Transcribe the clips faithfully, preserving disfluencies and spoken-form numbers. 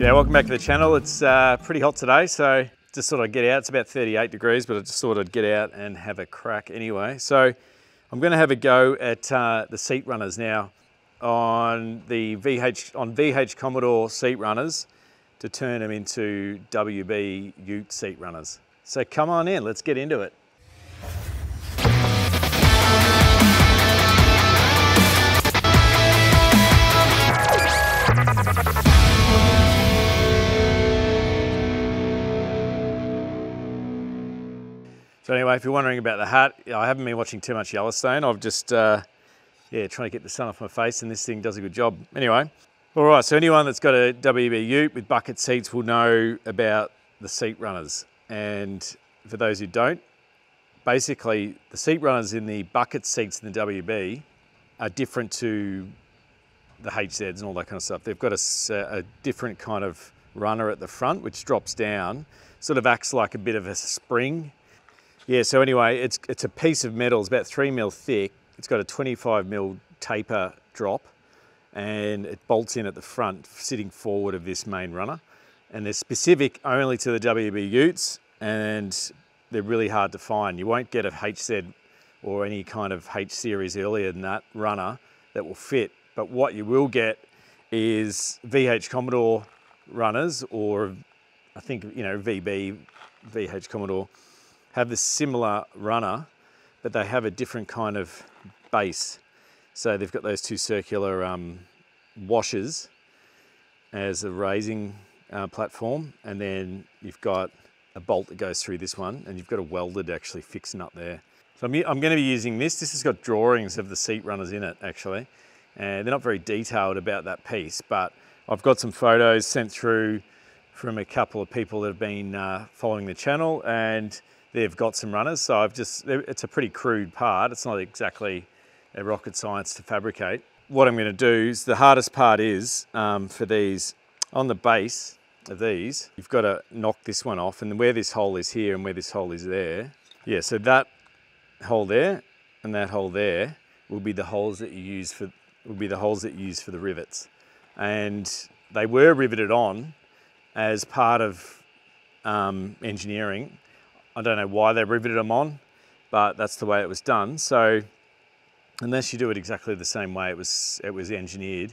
G'day, welcome back to the channel. It's uh, pretty hot today, so just sort of get out. It's about thirty-eight degrees, but I just sort of get out and have a crack anyway. So I'm going to have a go at uh, the seat runners now on the V H on V H Commodore seat runners to turn them into W B Ute seat runners. So come on in, let's get into it. So anyway, if you're wondering about the hat, I haven't been watching too much Yellowstone. I've just, uh, yeah, trying to get the sun off my face, and this thing does a good job. Anyway, all right, so anyone that's got a W B Ute with bucket seats will know about the seat runners. And for those who don't, basically the seat runners in the bucket seats in the W B are different to the H Zs and all that kind of stuff. They've got a, a different kind of runner at the front, which drops down, sort of acts like a bit of a spring. Yeah, so anyway, it's, it's a piece of metal. It's about three mil thick. It's got a twenty-five mil taper drop, and it bolts in at the front, sitting forward of this main runner. And they're specific only to the W B Utes, and they're really hard to find. You won't get a H Z or any kind of H series earlier than that runner that will fit. But what you will get is V H Commodore runners, or I think, you know, V B, V H Commodore, have this similar runner, but they have a different kind of base. So they've got those two circular um, washers as a raising uh, platform, and then you've got a bolt that goes through this one, and you've got a welded actually fixing up there. So I'm, I'm gonna be using this. This has got drawings of the seat runners in it actually, and they're not very detailed about that piece, but I've got some photos sent through from a couple of people that have been uh, following the channel, and they've got some runners, so I've just, it's a pretty crude part. It's not exactly a rocket science to fabricate. What I'm gonna do is, the hardest part is, um, for these, on the base of these, you've gotta knock this one off, and where this hole is here and where this hole is there, yeah, so that hole there and that hole there will be the holes that you use for, will be the holes that you use for the rivets. And they were riveted on as part of um, engineering. I don't know why they riveted them on, but that's the way it was done. So unless you do it exactly the same way it was it was engineered,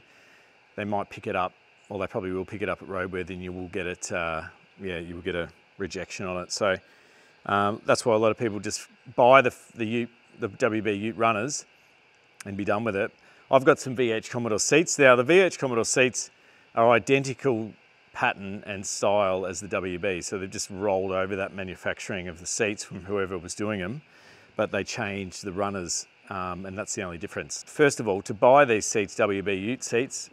they might pick it up, or they probably will pick it up at roadworthy, and you will get it, uh, yeah, you will get a rejection on it. So um, that's why a lot of people just buy the, the, Ute, the W B Ute runners and be done with it. I've got some V H Commodore seats. Now the V H Commodore seats are identical pattern and style as the W B. So they've just rolled over that manufacturing of the seats from whoever was doing them, but they changed the runners, um, and that's the only difference. First of all, to buy these seats, W B Ute seats,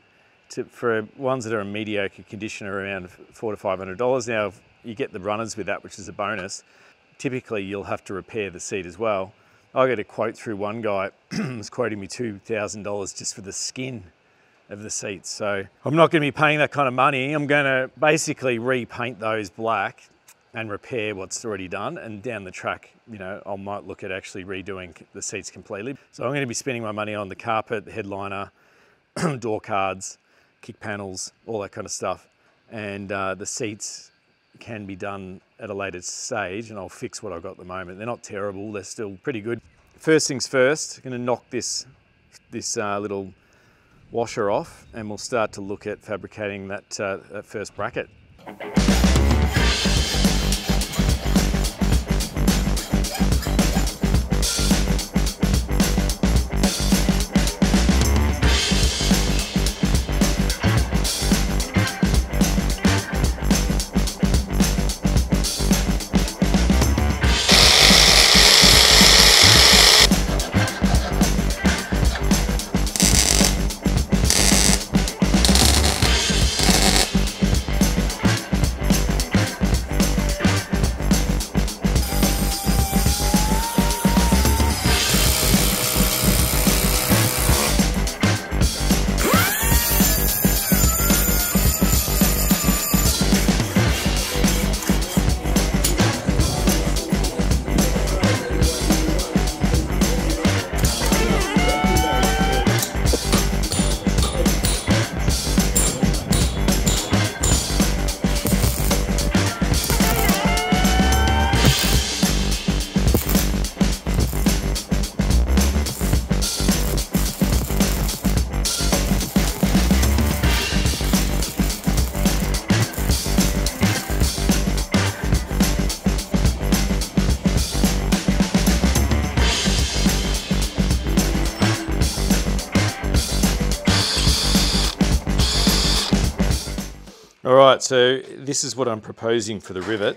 to, for ones that are in mediocre condition, are around four to five hundred dollars. Now, if you get the runners with that, which is a bonus. Typically, you'll have to repair the seat as well. I got a quote through one guy was quoting me two thousand dollars just for the skin of the seats. So I'm not going to be paying that kind of money. I'm going to basically repaint those black and repair what's already done. And down the track, you know, I might look at actually redoing the seats completely. So I'm going to be spending my money on the carpet, the headliner, door cards, kick panels, all that kind of stuff. And uh, the seats can be done at a later stage, and I'll fix what I've got at the moment. They're not terrible. They're still pretty good. First things first, I'm going to knock this, this uh, little washer off, and we'll start to look at fabricating that, uh, that first bracket. All right, so this is what I'm proposing for the rivet.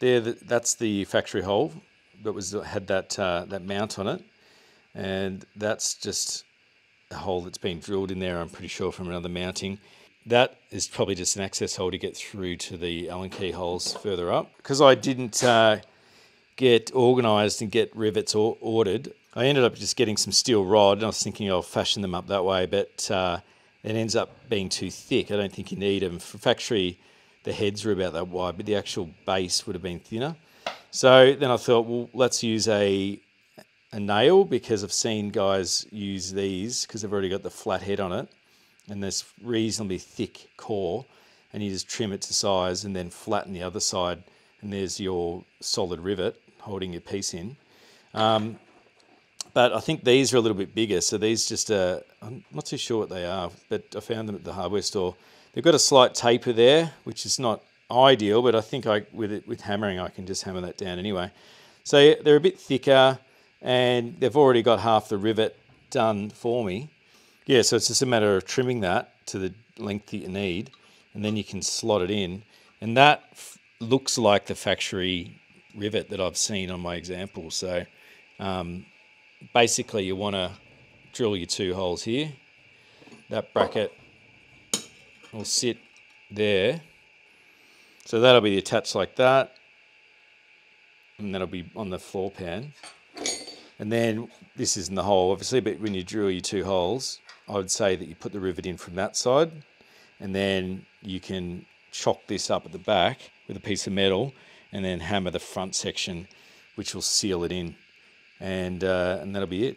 There, the, that's the factory hole that was had that uh, that mount on it, and that's just a hole that's been drilled in there, I'm pretty sure, from another mounting. That is probably just an access hole to get through to the Allen key holes further up. Because I didn't uh, get organised and get rivets or ordered, I ended up just getting some steel rod, and I was thinking I'll fashion them up that way, but uh, it ends up being too thick. I don't think you need them. For factory, the heads were about that wide, but the actual base would have been thinner. So then I thought, well, let's use a, a nail, because I've seen guys use these because they've already got the flat head on it and this reasonably thick core, and you just trim it to size and then flatten the other side, and there's your solid rivet holding your piece in. Um, but I think these are a little bit bigger, so these just, uh, I'm not too sure what they are, but I found them at the hardware store. They've got a slight taper there, which is not ideal, but I think I, with, it, with hammering I can just hammer that down anyway. So they're a bit thicker, and they've already got half the rivet done for me. Yeah, so it's just a matter of trimming that to the length that you need, and then you can slot it in. And that f looks like the factory rivet that I've seen on my example. So um, basically you want to drill your two holes here. That bracket will sit there. So that'll be attached like that, and that'll be on the floor pan. And then this isn't the hole, obviously, but when you drill your two holes, I would say that you put the rivet in from that side, and then you can chock this up at the back with a piece of metal and then hammer the front section, which will seal it in, and, uh, and that'll be it.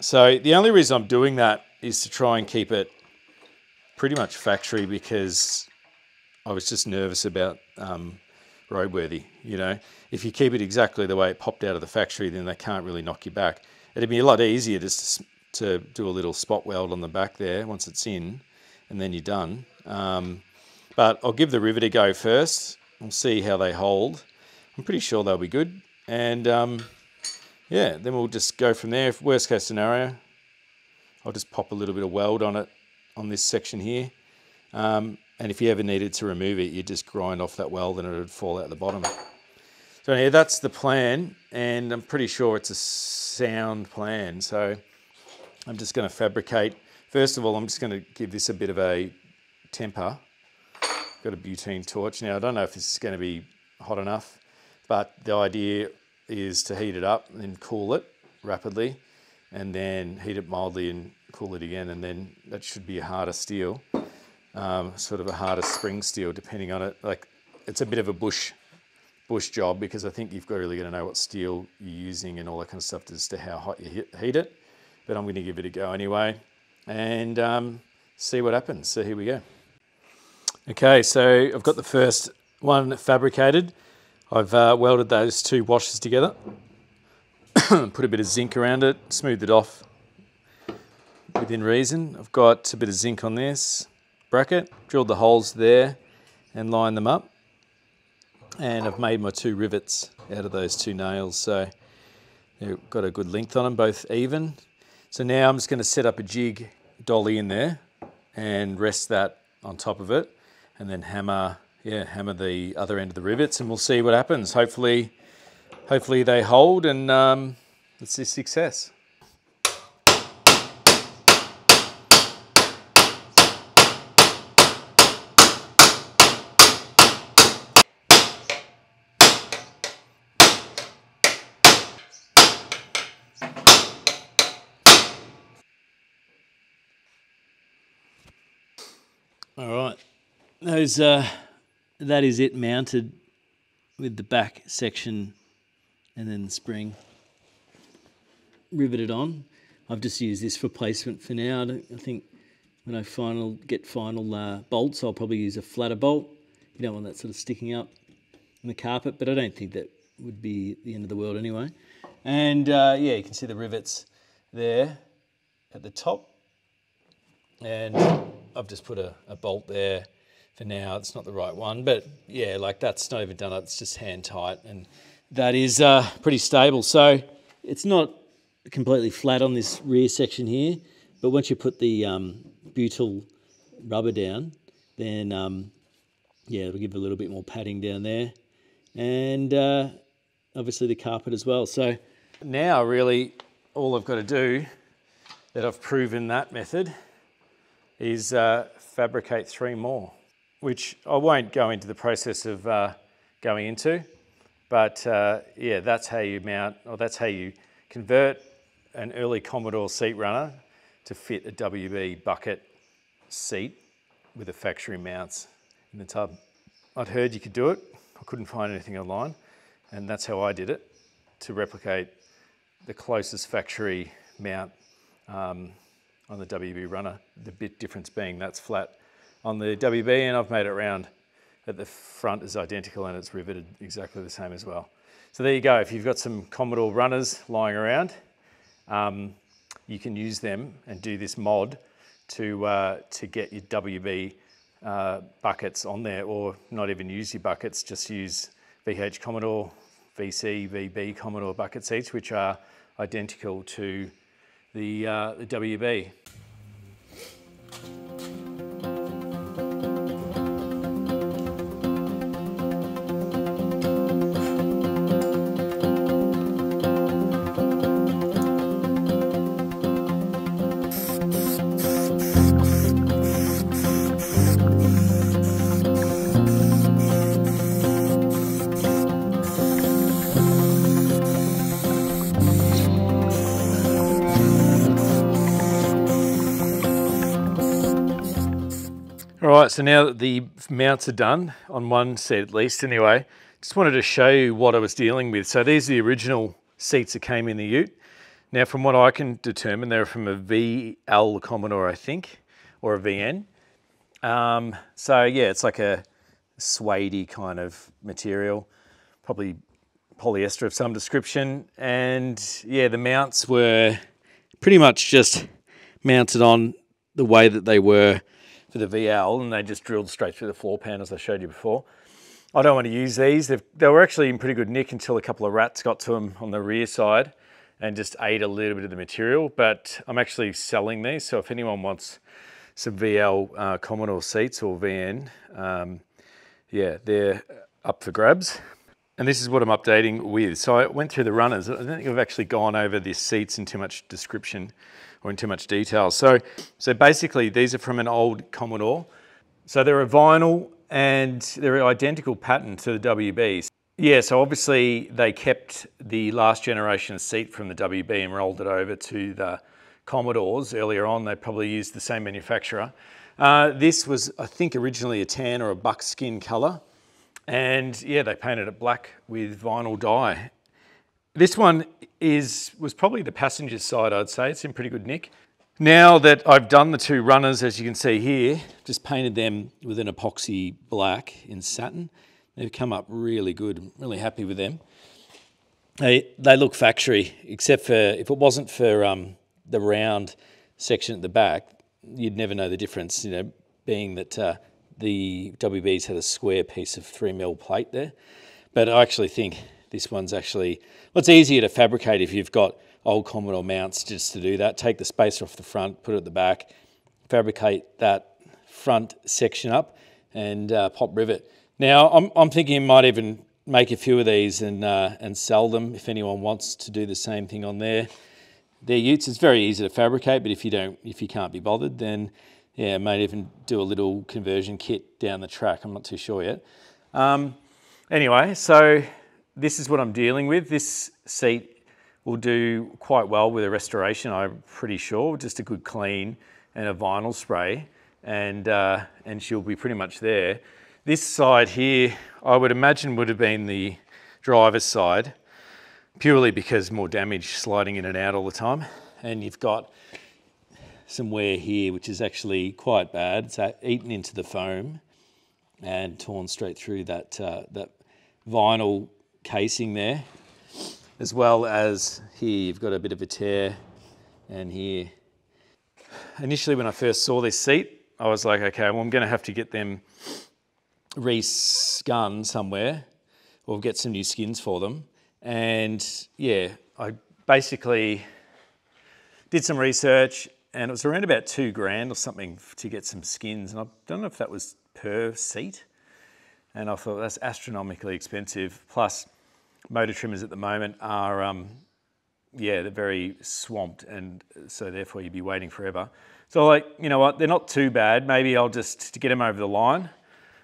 So the only reason I'm doing that is to try and keep it pretty much factory, because I was just nervous about um, roadworthy. You know, if you keep it exactly the way it popped out of the factory, then they can't really knock you back. It'd be a lot easier just to do a little spot weld on the back there once it's in, and then you're done. Um, but I'll give the rivet a go first. We'll see how they hold. I'm pretty sure they'll be good. And um, yeah, then we'll just go from there. If worst case scenario, I'll just pop a little bit of weld on it, on this section here. Um, and if you ever needed to remove it, you'd just grind off that weld and it would fall out the bottom. So anyway, that's the plan, and I'm pretty sure it's a sound plan. So I'm just going to fabricate. First of all, I'm just going to give this a bit of a temper. Got a butane torch. Now, I don't know if this is going to be hot enough, but the idea is to heat it up and then cool it rapidly, and then heat it mildly and cool it again, and then that should be a harder steel, um, sort of a harder spring steel, depending on it. Like, it's a bit of a bush bush job, because I think you've got really got to know what steel you're using and all that kind of stuff as to how hot you heat it. But I'm going to give it a go anyway, and um, see what happens. So here we go. Okay, so I've got the first one fabricated. I've uh, welded those two washers together, put a bit of zinc around it, smoothed it off within reason. I've got a bit of zinc on this bracket, drilled the holes there and lined them up. And I've made my two rivets out of those two nails, so they've got a good length on them, both even. So now I'm just going to set up a jig dolly in there and rest that on top of it, and then hammer, yeah, hammer the other end of the rivets, and we'll see what happens. Hopefully, hopefully they hold, and um, it's a success. All right, those, uh, that is it mounted with the back section and then the spring riveted on. I've just used this for placement for now. I, don't, I think when I final get final uh, bolts, I'll probably use a flatter bolt. You don't want that sort of sticking up on the carpet, but I don't think that would be the end of the world anyway. And uh, yeah, you can see the rivets there at the top. And I've just put a, a bolt there for now. It's not the right one, but yeah, like that's not even done up. It's just hand tight, and that is uh, pretty stable. So it's not completely flat on this rear section here, but once you put the um, butyl rubber down, then um, yeah, it'll give a little bit more padding down there, and uh, obviously the carpet as well. So now really all I've got to do, that I've proven that method, is uh, fabricate three more, which I won't go into the process of uh, going into, but uh, yeah, that's how you mount, or that's how you convert an early Commodore seat runner to fit a W B bucket seat with the factory mounts in the tub. I'd heard you could do it. I couldn't find anything online, and that's how I did it, to replicate the closest factory mount um, on the W B runner. The bit difference being that's flat on the W B, and I've made it round at the front is identical, and it's riveted exactly the same as well. So there you go. If you've got some Commodore runners lying around, um, you can use them and do this mod to, uh, to get your W B uh, buckets on there, or not even use your buckets, just use V H Commodore, V C, V B Commodore bucket seats, which are identical to the, uh, the W B. Alright, so now that the mounts are done, on one seat at least anyway, just wanted to show you what I was dealing with. So these are the original seats that came in the Ute. Now from what I can determine, they're from a V L Commodore, I think, or a V N. Um, so yeah, it's like a suede-y kind of material, probably polyester of some description. And yeah, the mounts were pretty much just mounted on the way that they were for the V L, and they just drilled straight through the floor pan, as I showed you before. I don't want to use these. They've, they were actually in pretty good nick until a couple of rats got to them on the rear side and just ate a little bit of the material, but I'm actually selling these. So if anyone wants some V L uh, Commodore seats or V N, um, yeah, they're up for grabs. And this is what I'm updating with. So I went through the runners. I don't think I've actually gone over the seats in too much description or in too much detail. So, so basically these are from an old Commodore. So they're a vinyl and they're an identical pattern to the W B. Yeah, so obviously they kept the last generation seat from the W B and rolled it over to the Commodores earlier on. They probably used the same manufacturer. Uh, this was, I think, originally a tan or a buckskin color. And yeah, they painted it black with vinyl dye. This one is, was probably the passenger side, I'd say. It's in pretty good nick. Now that I've done the two runners, as you can see here, just painted them with an epoxy black in satin. They've come up really good. I'm really happy with them. They, they look factory, except for if it wasn't for um, the round section at the back, you'd never know the difference, you know, being that uh, the W B's had a square piece of three mil plate there. But I actually think this one's actually, well, it's easier to fabricate if you've got old Commodore mounts just to do that. Take the spacer off the front, put it at the back, fabricate that front section up and uh, pop rivet. Now, I'm, I'm thinking I might even make a few of these and, uh, and sell them if anyone wants to do the same thing on their, their Utes. It's very easy to fabricate, but if you don't, if you can't be bothered, then yeah, I might even do a little conversion kit down the track. I'm not too sure yet. Um, anyway, so this is what I'm dealing with. This seat will do quite well with a restoration, I'm pretty sure. Just a good clean and a vinyl spray, and, uh, and she'll be pretty much there. This side here, I would imagine would have been the driver's side, purely because more damage sliding in and out all the time. And you've got some wear here, which is actually quite bad. It's eaten into the foam and torn straight through that, uh, that vinyl casing there, as well as here you've got a bit of a tear, and here. Initially when I first saw this seat, I was like, okay, well I'm going to have to get them re-scunned somewhere or get some new skins for them. And yeah, I basically did some research and it was around about two grand or something to get some skins, and I don't know if that was per seat. And I thought that's astronomically expensive. Plus, motor trimmers at the moment are, um, yeah, they're very swamped, and so therefore you'd be waiting forever. So like, you know what, they're not too bad. Maybe I'll just, to get them over the line,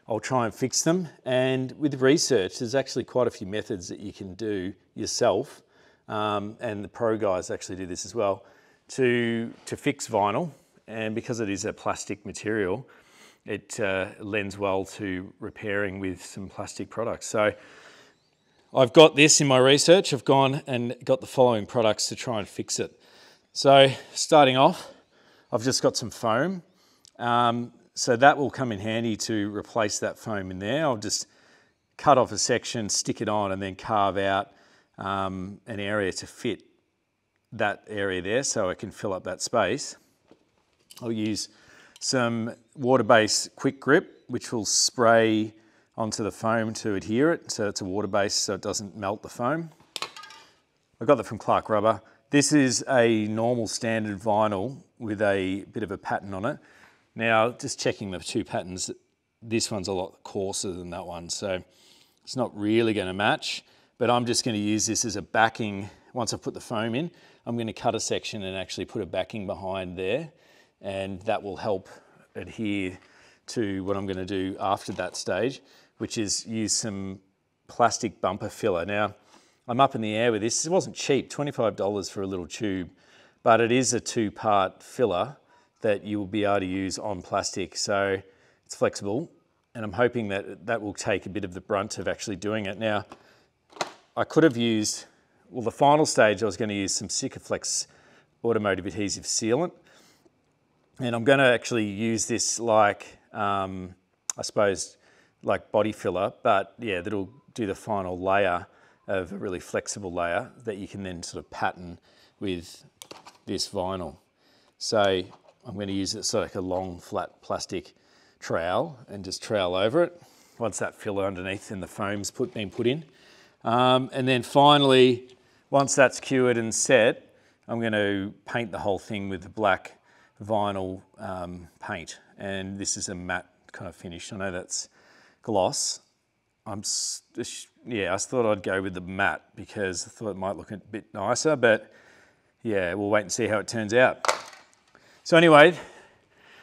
I'll try and fix them. And with research, there's actually quite a few methods that you can do yourself. Um, and the pro guys actually do this as well, to, to fix vinyl. And because it is a plastic material, it uh, lends well to repairing with some plastic products. So I've got this in my research. I've gone and got the following products to try and fix it. So starting off, I've just got some foam. Um, so that will come in handy to replace that foam in there. I'll just cut off a section, stick it on, and then carve out um, an area to fit that area there so I can fill up that space. I'll use some water-based quick grip, which will spray onto the foam to adhere it. So it's a water-based, so it doesn't melt the foam. I got that from Clark Rubber. This is a normal standard vinyl with a bit of a pattern on it. Now, just checking the two patterns, this one's a lot coarser than that one, so it's not really gonna match, but I'm just gonna use this as a backing. Once I put the foam in, I'm gonna cut a section and actually put a backing behind there, and that will help adhere to what I'm gonna do after that stage, which is use some plastic bumper filler. Now, I'm up in the air with this. It wasn't cheap, twenty-five dollars for a little tube, but it is a two-part filler that you will be able to use on plastic. So it's flexible, and I'm hoping that that will take a bit of the brunt of actually doing it. Now, I could have used, well, the final stage, I was gonna use some Sikaflex automotive adhesive sealant, and I'm gonna actually use this like, Um, I suppose like body filler, but yeah, that'll do the final layer of a really flexible layer that you can then sort of pattern with this vinyl. So I'm going to use it sort of like a long flat plastic trowel and just trowel over it once that filler underneath and the foam's put, been put in. Um, and then finally, once that's cured and set, I'm going to paint the whole thing with the black vinyl um, paint. And this is a matte kind of finish. I know that's gloss. I'm, yeah, I thought I'd go with the matte because I thought it might look a bit nicer, but yeah, we'll wait and see how it turns out. So anyway,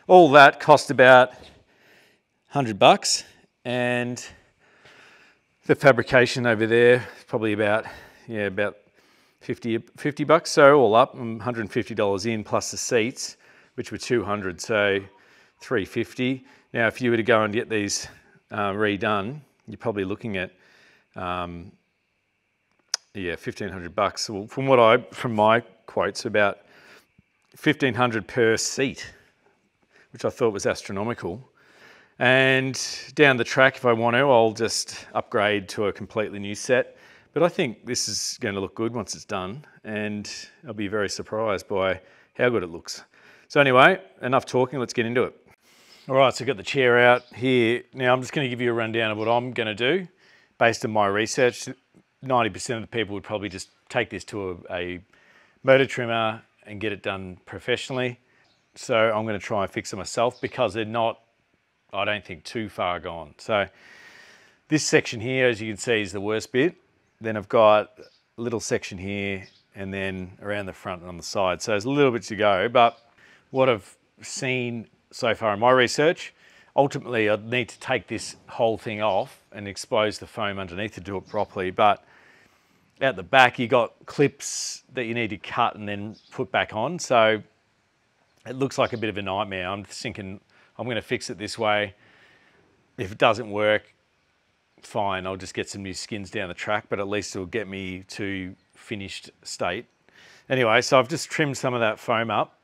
all that cost about a hundred bucks, and the fabrication over there, probably about, yeah, about fifty bucks. So all up, I'm a hundred and fifty dollars in plus the seats, which were two hundred. So three fifty. Now, if you were to go and get these uh, redone, you're probably looking at, um, yeah, fifteen hundred bucks. Well, from what I, from my quotes, about fifteen hundred per seat, which I thought was astronomical. And down the track, if I want to, I'll just upgrade to a completely new set. But I think this is going to look good once it's done, and I'll be very surprised by how good it looks. So anyway, enough talking, let's get into it. All right, so I've got the chair out here. Now, I'm just going to give you a rundown of what I'm going to do. Based on my research, ninety percent of the people would probably just take this to a, a motor trimmer and get it done professionally. So I'm going to try and fix it myself because they're not, I don't think, too far gone. So this section here, as you can see, is the worst bit. Then I've got a little section here and then around the front and on the side. So there's a little bit to go, but what I've seen so far in my research, ultimately I'd need to take this whole thing off and expose the foam underneath to do it properly. But at the back, you got clips that you need to cut and then put back on. So it looks like a bit of a nightmare. I'm thinking I'm going to fix it this way. If it doesn't work, fine, I'll just get some new skins down the track, but at least it'll get me to finished state. Anyway, so I've just trimmed some of that foam up,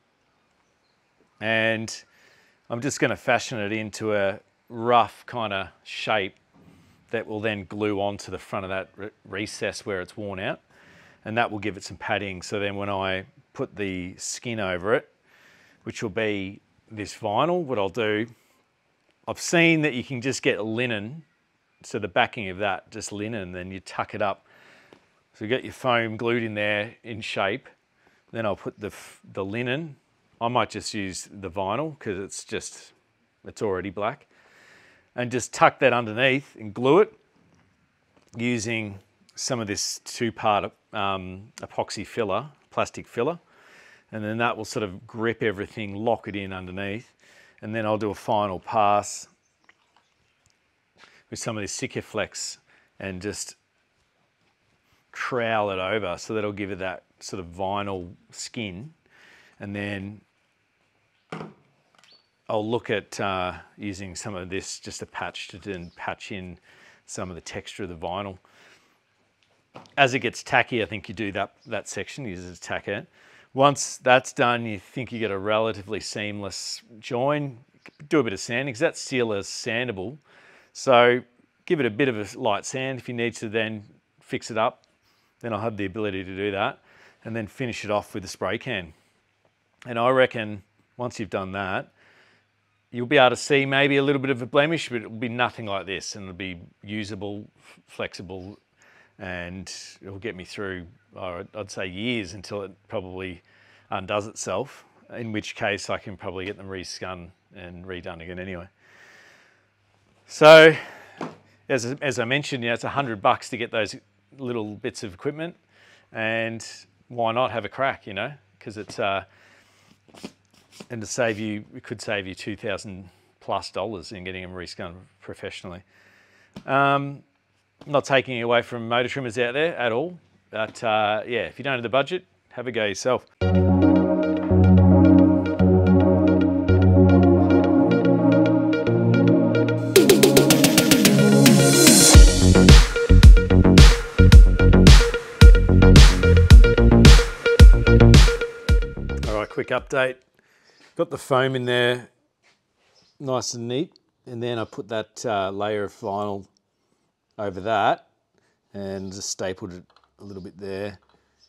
and I'm just going to fashion it into a rough kind of shape that will then glue onto the front of that re recess where it's worn out, and that will give it some padding. So then when I put the skin over it, which will be this vinyl, what I'll do, I've seen that you can just get linen, so the backing of that, just linen, and then you tuck it up. So you get your foam glued in there in shape, then I'll put the, the linen I might just use the vinyl because it's just, it's already black. And just tuck that underneath and glue it using some of this two-part um, epoxy filler, plastic filler. And then that will sort of grip everything, lock it in underneath. And then I'll do a final pass with some of this Sikaflex and just trowel it over, so that'll give it that sort of vinyl skin. And then I'll look at uh, using some of this, just a patch to then patch in some of the texture of the vinyl. As it gets tacky, I think you do that, that section, you just tack it. Once that's done, you think you get a relatively seamless join. Do a bit of sanding, because that sealer is sandable. So give it a bit of a light sand if you need to then fix it up. Then I'll have the ability to do that. And then finish it off with a spray can. And I reckon once you've done that, you'll be able to see maybe a little bit of a blemish, but it'll be nothing like this. And it'll be usable, flexible, and it'll get me through, I'd say years, until it probably undoes itself, in which case I can probably get them re-scun and redone again anyway. So, as, as I mentioned, you know, it's a hundred bucks to get those little bits of equipment, and why not have a crack, you know? Because it's, uh, and to save you, it could save you two thousand plus dollars in getting them re-scun professionally. Um, I'm not taking it away from motor trimmers out there at all, but uh, yeah, if you don't have the budget, have a go yourself. All right, quick update. Got the foam in there, nice and neat, and then I put that uh, layer of vinyl over that and just stapled it a little bit there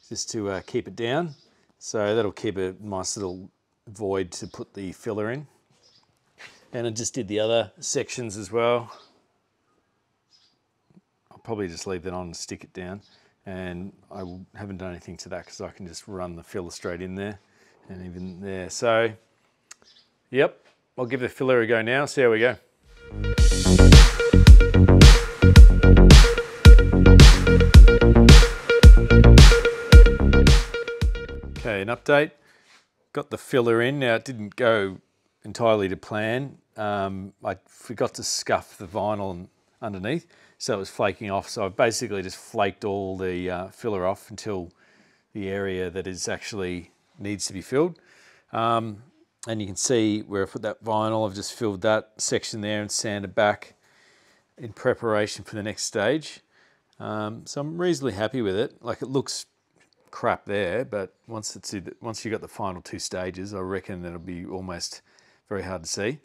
just to uh, keep it down. So that'll keep a nice little void to put the filler in. And I just did the other sections as well. I'll probably just leave that on and stick it down. And I haven't done anything to that because I can just run the filler straight in there and even there. So, yep, I'll give the filler a go now, see how we go. An update. Got the filler in. Now it didn't go entirely to plan. Um, I forgot to scuff the vinyl underneath, so it was flaking off. So I basically just flaked all the uh, filler off until the area that is actually needs to be filled. Um, and you can see where I put that vinyl, I've just filled that section there and sanded back in preparation for the next stage. Um, so I'm reasonably happy with it. Like, it looks crap there, but once it's once you got the final two stages, I reckon that'll be almost very hard to see.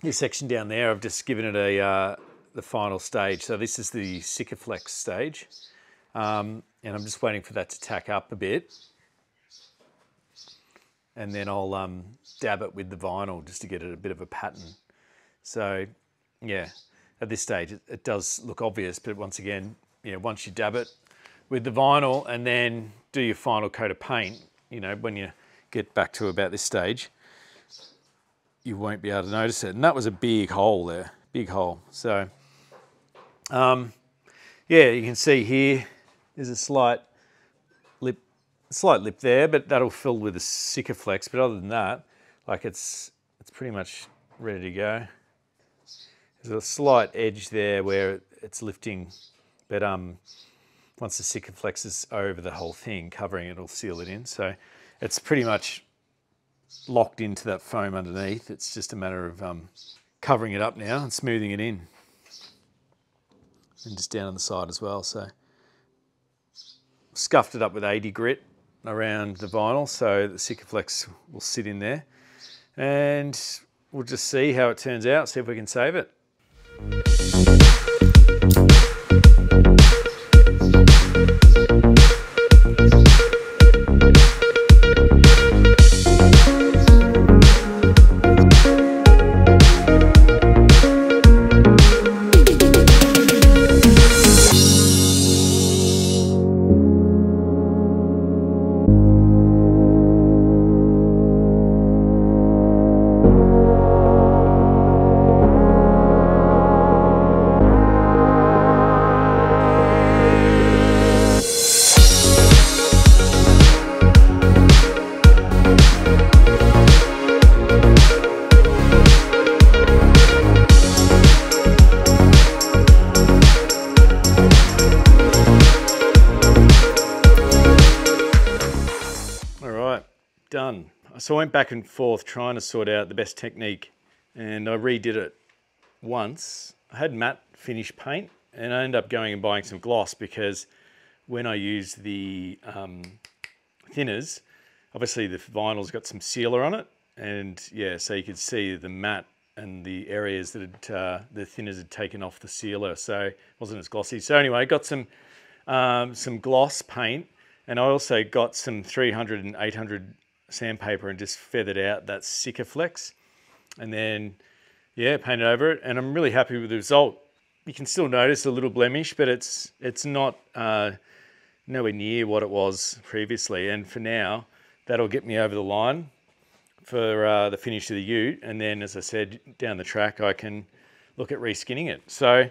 This section down there, I've just given it a uh, the final stage. So this is the Sikaflex stage, um, and I'm just waiting for that to tack up a bit, and then I'll um, dab it with the vinyl just to get it a bit of a pattern. So yeah, at this stage it, it does look obvious, but once again, you know, once you dab it with the vinyl and then do your final coat of paint, you know, when you get back to about this stage, you won't be able to notice it. And that was a big hole there, big hole. So, um, yeah, you can see here, there's a slight lip, slight lip there, but that'll fill with a Sikaflex. But other than that, like, it's, it's pretty much ready to go. There's a slight edge there where it's lifting, but, um, once the Sikaflex is over the whole thing, covering it, it'll seal it in. So it's pretty much locked into that foam underneath. It's just a matter of um, covering it up now and smoothing it in. And just down on the side as well. So scuffed it up with eighty grit around the vinyl, so the Sikaflex will sit in there. And we'll just see how it turns out, see if we can save it. so I went back and forth trying to sort out the best technique, and I redid it once. I had matte finish paint, and I ended up going and buying some gloss, because when I used the um, thinners, obviously the vinyl's got some sealer on it, and yeah, so you could see the matte and the areas that had, uh, the thinners had taken off the sealer, so it wasn't as glossy. So anyway, I got some um, some gloss paint, and I also got some three hundred and eight hundred sandpaper and just feathered out that Sikaflex, and then yeah, painted over it, and I'm really happy with the result. You can still notice a little blemish, but it's it's not uh, nowhere near what it was previously, and for now that'll get me over the line for uh, the finish of the ute, and then as I said, down the track I can look at reskinning it. So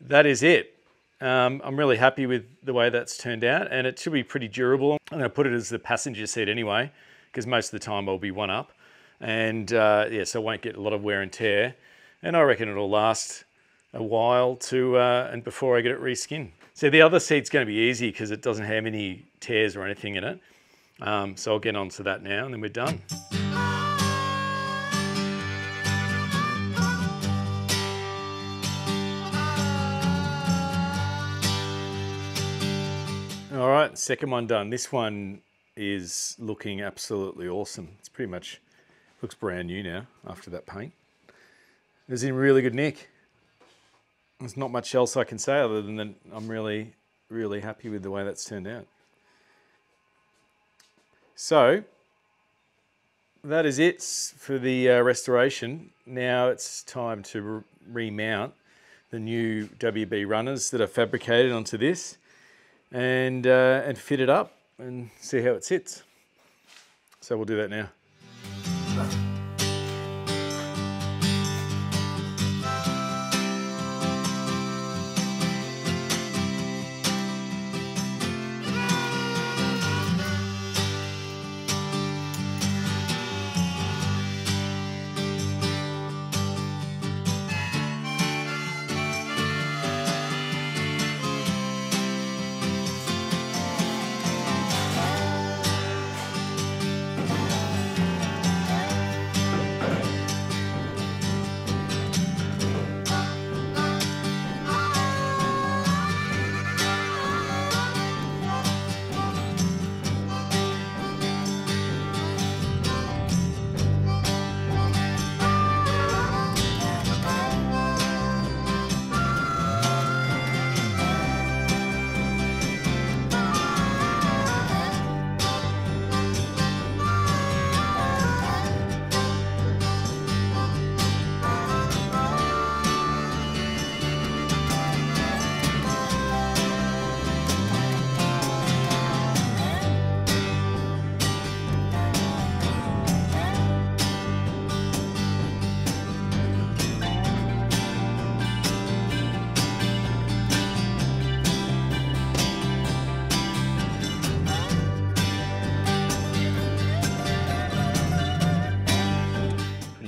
that is it. Um, I'm really happy with the way that's turned out, and it should be pretty durable. I'm going to put it as the passenger seat anyway, because most of the time I'll be one up, and uh, yeah, so I won't get a lot of wear and tear, and I reckon it'll last a while to uh, and before I get it reskinned. So the other seat's going to be easy because it doesn't have any tears or anything in it. Um, so I'll get onto that now, and then we're done. All right, second one done. This one is looking absolutely awesome. It's pretty much, looks brand new now after that paint. It's in really good nick. There's not much else I can say other than that I'm really, really happy with the way that's turned out. So that is it for the uh, restoration. Now it's time to re remount the new W B runners that are fabricated onto this, and uh, and fit it up and see how it sits. So we'll do that now.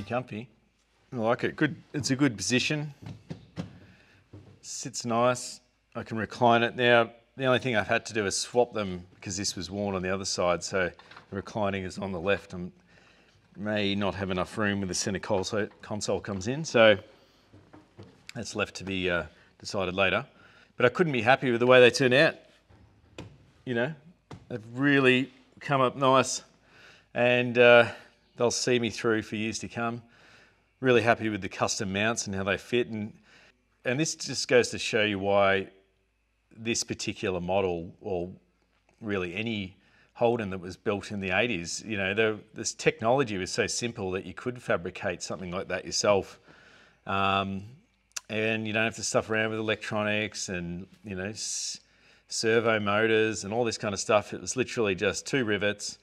Comfy. I like it. Good. It's a good position. Sits nice. I can recline it. Now, the only thing I've had to do is swap them because this was worn on the other side. So the reclining is on the left. I may not have enough room when the center console, console comes in. So that's left to be uh, decided later. But I couldn't be happy with the way they turn out. You know, they've really come up nice, and uh, they'll see me through for years to come. Really happy with the custom mounts and how they fit. And, and this just goes to show you why this particular model, or really any Holden that was built in the eighties, you know, the, this technology was so simple that you could fabricate something like that yourself. Um, and you don't have to stuff around with electronics and, you know, s servo motors and all this kind of stuff. It was literally just two rivets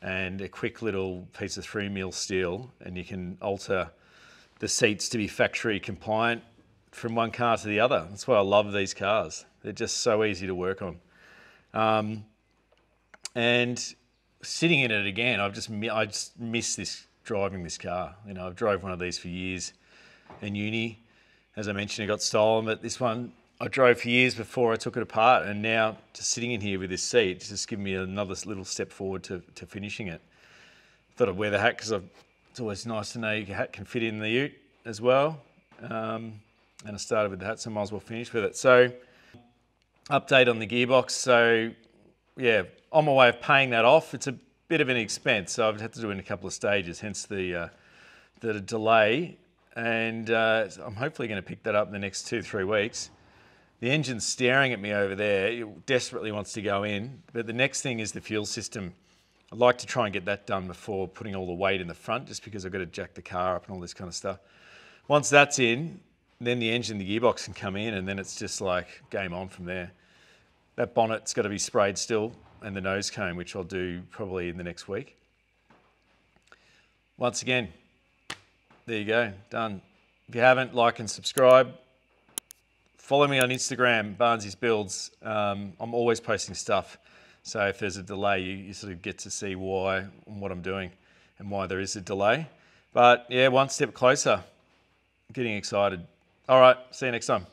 and a quick little piece of three mil steel, and you can alter the seats to be factory compliant from one car to the other. That's why I love these cars. They're just so easy to work on. Um, and sitting in it again, I've just, I just miss this, driving this car. You know, I've drove one of these for years in uni. As I mentioned, it got stolen, but this one I drove for years before I took it apart, and now just sitting in here with this seat, it's just given me another little step forward to, to finishing it. thought I'd wear the hat because it's always nice to know your hat can fit in the ute as well. Um, and I started with the hat, so might as well finish with it. So, update on the gearbox. So, yeah, on my way of paying that off, it's a bit of an expense. So I've had to do it in a couple of stages, hence the, uh, the delay. And uh, I'm hopefully going to pick that up in the next two, three weeks. The engine's staring at me over there. It desperately wants to go in. But the next thing is the fuel system. I'd like to try and get that done before putting all the weight in the front, just because I've got to jack the car up and all this kind of stuff. Once that's in, then the engine, the gearbox can come in, and then it's just like game on from there. That bonnet's got to be sprayed still, and the nose cone, which I'll do probably in the next week. Once again, there you go, done. If you haven't, like and subscribe. Follow me on Instagram, Barnesy's Builds. Um, I'm always posting stuff. So if there's a delay, you, you sort of get to see why and what I'm doing and why there is a delay. But yeah, one step closer. I'm getting excited. All right, see you next time.